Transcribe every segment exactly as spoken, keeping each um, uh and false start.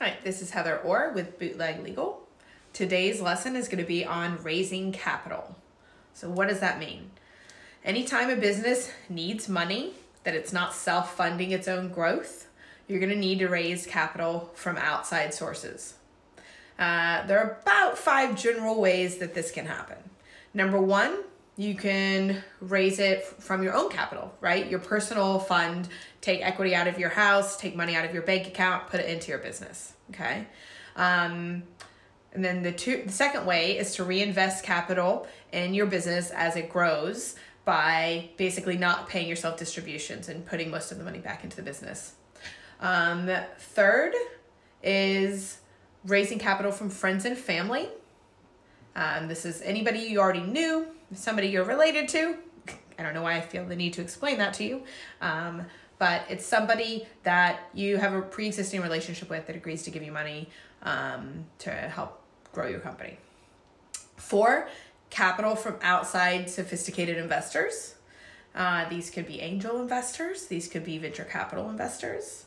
Hi, this is Heather Orr with Bootleg Legal. Today's lesson is going to be on raising capital. So what does that mean? Anytime a business needs money, that it's not self-funding its own growth, you're going to need to raise capital from outside sources. Uh, there are about five general ways that this can happen. Number one, you can raise it from your own capital, right? Your personal fund, take equity out of your house, take money out of your bank account, put it into your business, okay? Um, and then the, two, the second way is to reinvest capital in your business as it grows by basically not paying yourself distributions and putting most of the money back into the business. Um, third is raising capital from friends and family. Um, this is anybody you already knew, somebody you're related to. I don't know why I feel the need to explain that to you, um, but it's somebody that you have a pre-existing relationship with that agrees to give you money um, to help grow your company. Four, capital from outside sophisticated investors. Uh, these could be angel investors. These could be venture capital investors.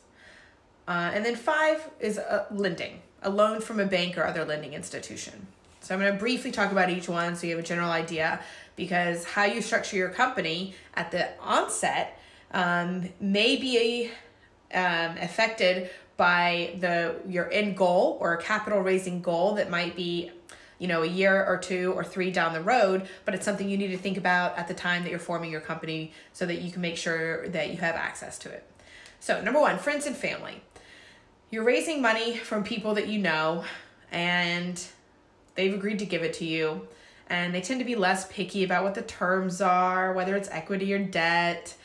Uh, and then five is uh, lending, a loan from a bank or other lending institution. So I'm going to briefly talk about each one so you have a general idea, because how you structure your company at the onset um, may be um, affected by the your end goal or a capital raising goal that might be, you know, a year or two or three down the road, but it's something you need to think about at the time that you're forming your company so that you can make sure that you have access to it. So number one, friends and family. You're raising money from people that you know and they've agreed to give it to you, and they tend to be less picky about what the terms are, whether it's equity or debt.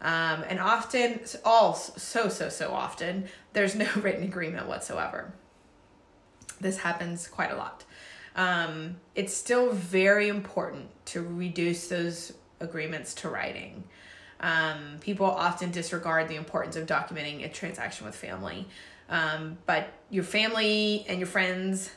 Um, and often, all so, so, so often, there's no written agreement whatsoever. This happens quite a lot. Um, it's still very important to reduce those agreements to writing. Um, people often disregard the importance of documenting a transaction with family. Um, but your family and your friends,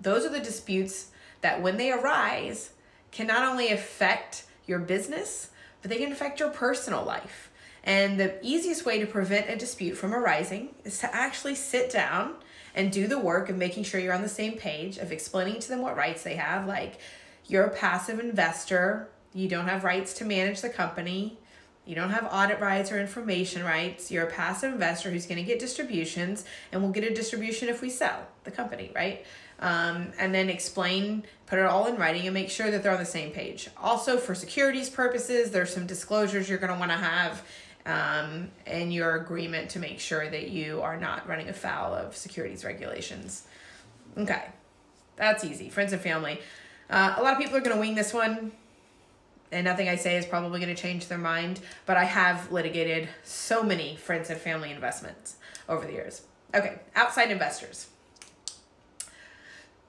those are the disputes that when they arise can not only affect your business, but they can affect your personal life. And the easiest way to prevent a dispute from arising is to actually sit down and do the work of making sure you're on the same page, of explaining to them what rights they have, like you're a passive investor, you don't have rights to manage the company, you don't have audit rights or information rights, you're a passive investor who's gonna get distributions, and we'll get a distribution if we sell the company, right? Um, and then explain, put it all in writing and make sure that they're on the same page. Also, for securities purposes, there's some disclosures you're going to want to have um, in your agreement to make sure that you are not running afoul of securities regulations. Okay, that's easy. Friends and family. Uh, a lot of people are going to wing this one, and nothing I say is probably going to change their mind, but I have litigated so many friends and family investments over the years. Okay, outside investors.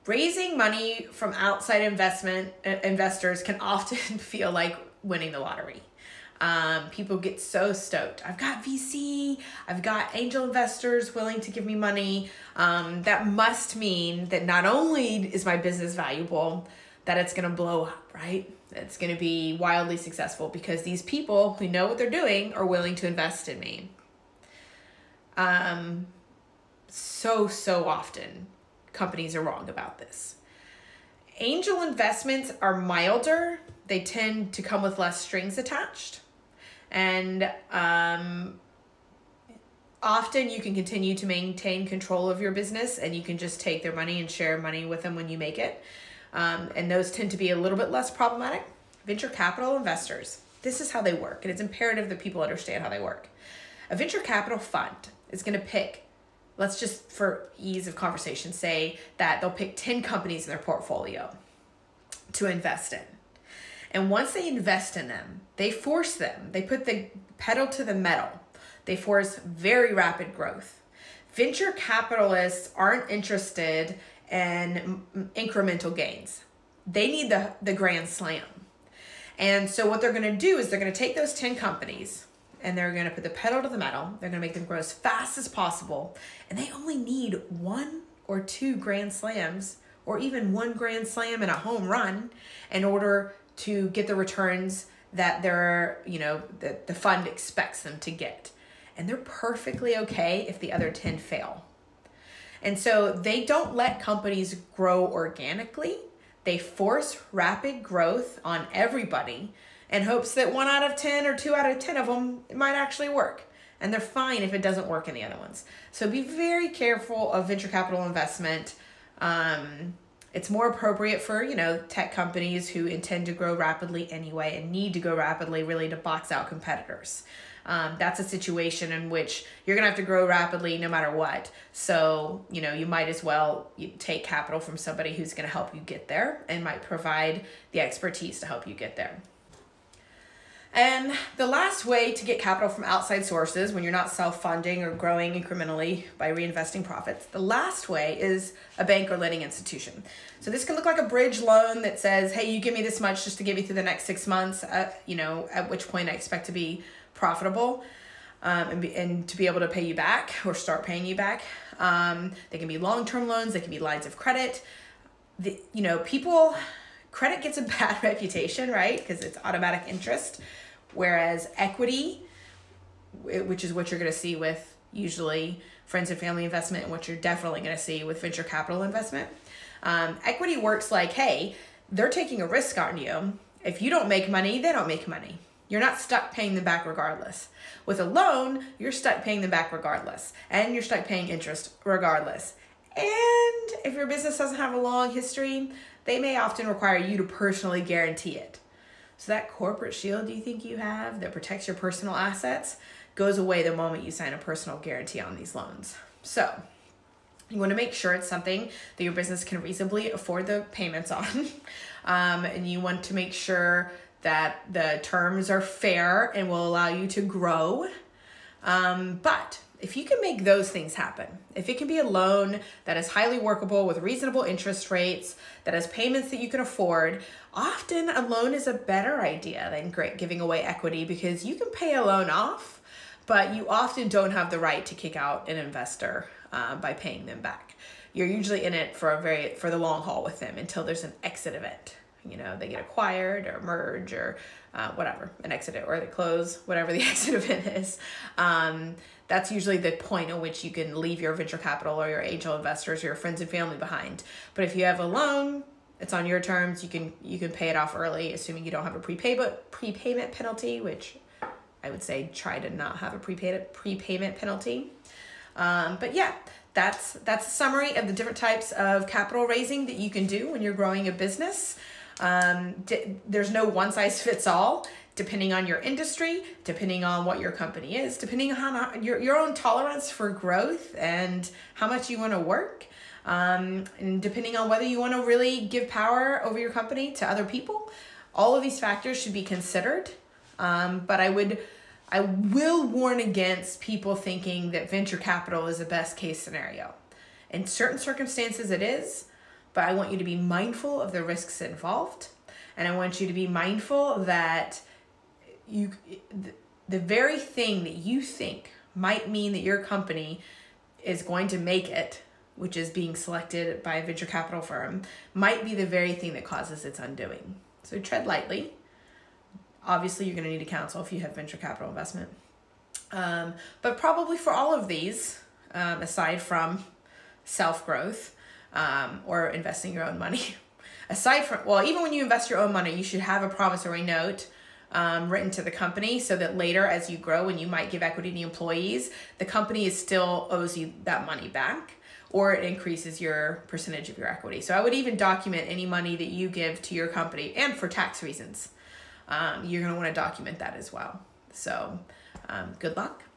Raising money from outside investment uh, investors can often feel like winning the lottery. Um, people get so stoked. I've got V C, I've got angel investors willing to give me money. Um, that must mean that not only is my business valuable, that it's going to blow up, right? It's going to be wildly successful because these people who know what they're doing are willing to invest in me. Um, so, so often, companies are wrong about this. Angel investments are milder. They tend to come with less strings attached. And um, often you can continue to maintain control of your business, and you can just take their money and share money with them when you make it. Um, and those tend to be a little bit less problematic. Venture capital investors. This is how they work, and it's imperative that people understand how they work. A venture capital fund is going to pick, let's just for ease of conversation say that they'll pick ten companies in their portfolio to invest in. And once they invest in them, they force them, they put the pedal to the metal. They force very rapid growth. Venture capitalists aren't interested in incremental gains. They need the, the grand slam. And so what they're gonna do is they're gonna take those ten companies, and they're going to put the pedal to the metal. They're going to make them grow as fast as possible. And they only need one or two grand slams, or even one grand slam and a home run, in order to get the returns that they're, you know, that the fund expects them to get. And they're perfectly okay if the other ten fail. And so they don't let companies grow organically. They force rapid growth on everybody in hopes that one out of ten or two out of ten of them might actually work. And they're fine if it doesn't work in the other ones. So be very careful of venture capital investment. Um, it's more appropriate for, you know, tech companies who intend to grow rapidly anyway and need to grow rapidly really to box out competitors. Um, that's a situation in which you're going to have to grow rapidly no matter what. So, you know, you might as well take capital from somebody who's going to help you get there and might provide the expertise to help you get there. And the last way to get capital from outside sources when you're not self-funding or growing incrementally by reinvesting profits, the last way is a bank or lending institution. So this can look like a bridge loan that says, hey, you give me this much just to get me through the next six months, uh, you know, at which point I expect to be profitable um, and, be, and to be able to pay you back or start paying you back. Um, they can be long-term loans. They can be lines of credit. The, you know, people... Credit gets a bad reputation, right? Because it's automatic interest. Whereas equity, which is what you're going to see with usually friends and family investment and what you're definitely going to see with venture capital investment. Um, equity works like, hey, they're taking a risk on you. If you don't make money, they don't make money. You're not stuck paying them back regardless. With a loan, you're stuck paying them back regardless. And you're stuck paying interest regardless. And if your business doesn't have a long history, they may often require you to personally guarantee it. So that corporate shield you think you have that protects your personal assets goes away the moment you sign a personal guarantee on these loans. So you want to make sure it's something that your business can reasonably afford the payments on. Um, and you want to make sure that the terms are fair and will allow you to grow. Um, but if you can make those things happen, if it can be a loan that is highly workable with reasonable interest rates, that has payments that you can afford, often a loan is a better idea than great giving away equity because you can pay a loan off, but you often don't have the right to kick out an investor uh, by paying them back. You're usually in it for a very for the long haul with them until there's an exit event. You know, they get acquired or merge or uh, whatever, an exit or they close, whatever the exit event is. Um, that's usually the point at which you can leave your venture capital or your angel investors or your friends and family behind. But if you have a loan, it's on your terms. You can you can pay it off early, assuming you don't have a prepayment prepayment penalty, which I would say try to not have a prepayment prepayment penalty. Um, but yeah, that's that's a summary of the different types of capital raising that you can do when you're growing a business. Um, there's no one size fits all, depending on your industry, depending on what your company is, depending on your, your own tolerance for growth and how much you want to work, um, and depending on whether you want to really give power over your company to other people. All of these factors should be considered, um, but I would, I will warn against people thinking that venture capital is the best case scenario. In certain circumstances it is, but I want you to be mindful of the risks involved. And I want you to be mindful that you, the very thing that you think might mean that your company is going to make it, which is being selected by a venture capital firm, might be the very thing that causes its undoing. So tread lightly. Obviously, you're going to need a counsel if you have venture capital investment. Um, but probably for all of these, um, aside from self-growth, Um, or investing your own money. Aside from, well, even when you invest your own money, you should have a promissory note um, written to the company so that later as you grow and you might give equity to employees, the company is still owes you that money back or it increases your percentage of your equity. So I would even document any money that you give to your company and for tax reasons. Um, you're going to want to document that as well. So um, good luck.